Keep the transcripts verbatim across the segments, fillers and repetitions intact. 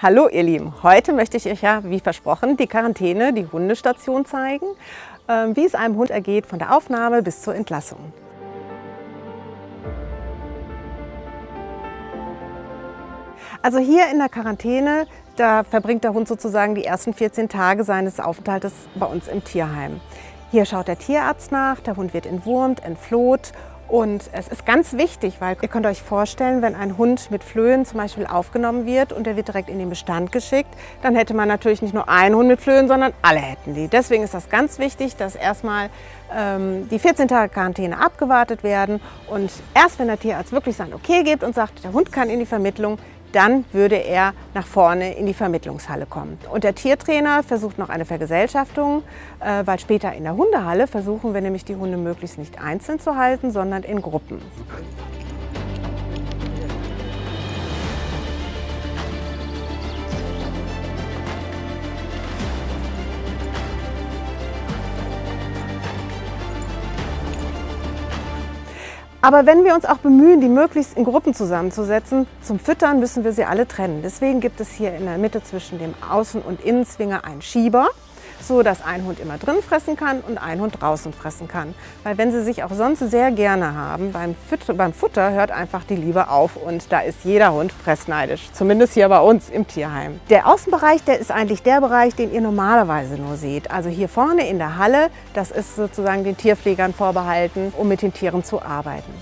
Hallo ihr Lieben, heute möchte ich euch ja, wie versprochen, die Quarantäne, die Hundestation zeigen, wie es einem Hund ergeht von der Aufnahme bis zur Entlassung. Also hier in der Quarantäne, da verbringt der Hund sozusagen die ersten vierzehn Tage seines Aufenthaltes bei uns im Tierheim. Hier schaut der Tierarzt nach, der Hund wird entwurmt, entfloht. Und es ist ganz wichtig, weil ihr könnt euch vorstellen, wenn ein Hund mit Flöhen zum Beispiel aufgenommen wird und der wird direkt in den Bestand geschickt, dann hätte man natürlich nicht nur einen Hund mit Flöhen, sondern alle hätten die. Deswegen ist das ganz wichtig, dass erstmal ähm, die vierzehn Tage Quarantäne abgewartet werden und erst wenn der Tierarzt wirklich sein Okay gibt und sagt, der Hund kann in die Vermittlung, dann würde er nach vorne in die Vermittlungshalle kommen. Und der Tiertrainer versucht noch eine Vergesellschaftung, weil später in der Hundehalle versuchen wir nämlich die Hunde möglichst nicht einzeln zu halten, sondern in Gruppen. Aber wenn wir uns auch bemühen, die möglichst in Gruppen zusammenzusetzen, zum Füttern müssen wir sie alle trennen. Deswegen gibt es hier in der Mitte zwischen dem Außen- und Innenzwinger einen Schieber, so dass ein Hund immer drin fressen kann und ein Hund draußen fressen kann. Weil wenn sie sich auch sonst sehr gerne haben, beim Futter, beim Futter hört einfach die Liebe auf und da ist jeder Hund fressneidisch. Zumindest hier bei uns im Tierheim. Der Außenbereich, der ist eigentlich der Bereich, den ihr normalerweise nur seht. Also hier vorne in der Halle, das ist sozusagen den Tierpflegern vorbehalten, um mit den Tieren zu arbeiten.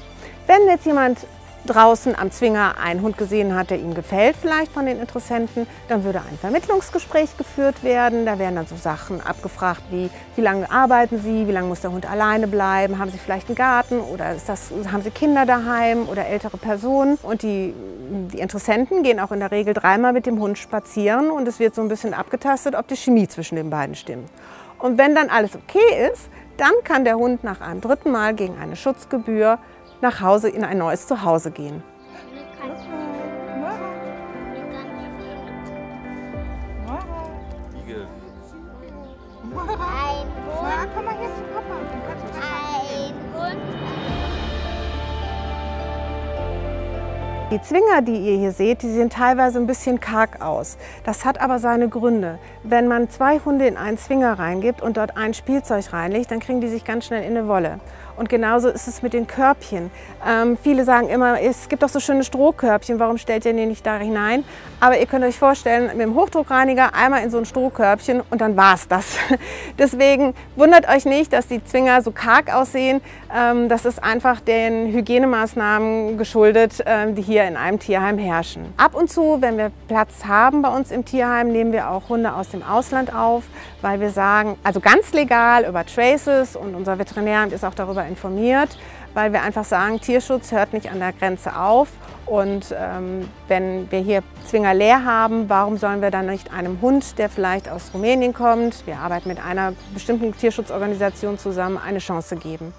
Wenn jetzt jemand draußen am Zwinger einen Hund gesehen hat, der ihm gefällt vielleicht von den Interessenten, dann würde ein Vermittlungsgespräch geführt werden. Da werden dann so Sachen abgefragt wie, wie lange arbeiten Sie, wie lange muss der Hund alleine bleiben, haben Sie vielleicht einen Garten oder ist das, haben Sie Kinder daheim oder ältere Personen. Und die, die Interessenten gehen auch in der Regel dreimal mit dem Hund spazieren und es wird so ein bisschen abgetastet, ob die Chemie zwischen den beiden stimmt. Und wenn dann alles okay ist, dann kann der Hund nach einem dritten Mal gegen eine Schutzgebühr nach Hause in ein neues Zuhause gehen. Die Zwinger, die ihr hier seht, die sehen teilweise ein bisschen karg aus. Das hat aber seine Gründe. Wenn man zwei Hunde in einen Zwinger reingibt und dort ein Spielzeug reinlegt, dann kriegen die sich ganz schnell in eine Wolle. Und genauso ist es mit den Körbchen. Ähm, viele sagen immer, es gibt doch so schöne Strohkörbchen, warum stellt ihr die nicht da hinein? Aber ihr könnt euch vorstellen, mit dem Hochdruckreiniger einmal in so ein Strohkörbchen und dann war's das. Deswegen wundert euch nicht, dass die Zwinger so karg aussehen. Ähm, das ist einfach den Hygienemaßnahmen geschuldet, ähm, die hier in einem Tierheim herrschen. Ab und zu, wenn wir Platz haben bei uns im Tierheim, nehmen wir auch Hunde aus dem Ausland auf, weil wir sagen, also ganz legal über Traces und unser Veterinäramt ist auch darüber informiert, weil wir einfach sagen, Tierschutz hört nicht an der Grenze auf und ähm, wenn wir hier Zwinger leer haben, warum sollen wir dann nicht einem Hund, der vielleicht aus Rumänien kommt, wir arbeiten mit einer bestimmten Tierschutzorganisation zusammen, eine Chance geben.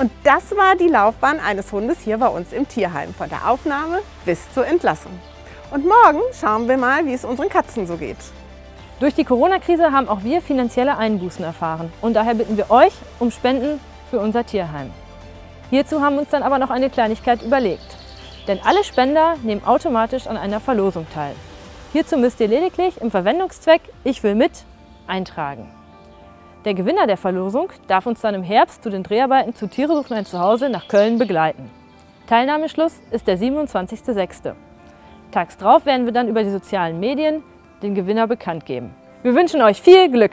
Und das war die Laufbahn eines Hundes hier bei uns im Tierheim, von der Aufnahme bis zur Entlassung. Und morgen schauen wir mal, wie es unseren Katzen so geht. Durch die Corona-Krise haben auch wir finanzielle Einbußen erfahren und daher bitten wir euch um Spenden für unser Tierheim. Hierzu haben wir uns dann aber noch eine Kleinigkeit überlegt, denn alle Spender nehmen automatisch an einer Verlosung teil. Hierzu müsst ihr lediglich im Verwendungszweck Ich will mit eintragen. Der Gewinner der Verlosung darf uns dann im Herbst zu den Dreharbeiten zu Tiere suchen ein Zuhause nach Köln begleiten. Teilnahmeschluss ist der siebenundzwanzigste sechste Tags drauf werden wir dann über die sozialen Medien den Gewinner bekannt geben. Wir wünschen euch viel Glück!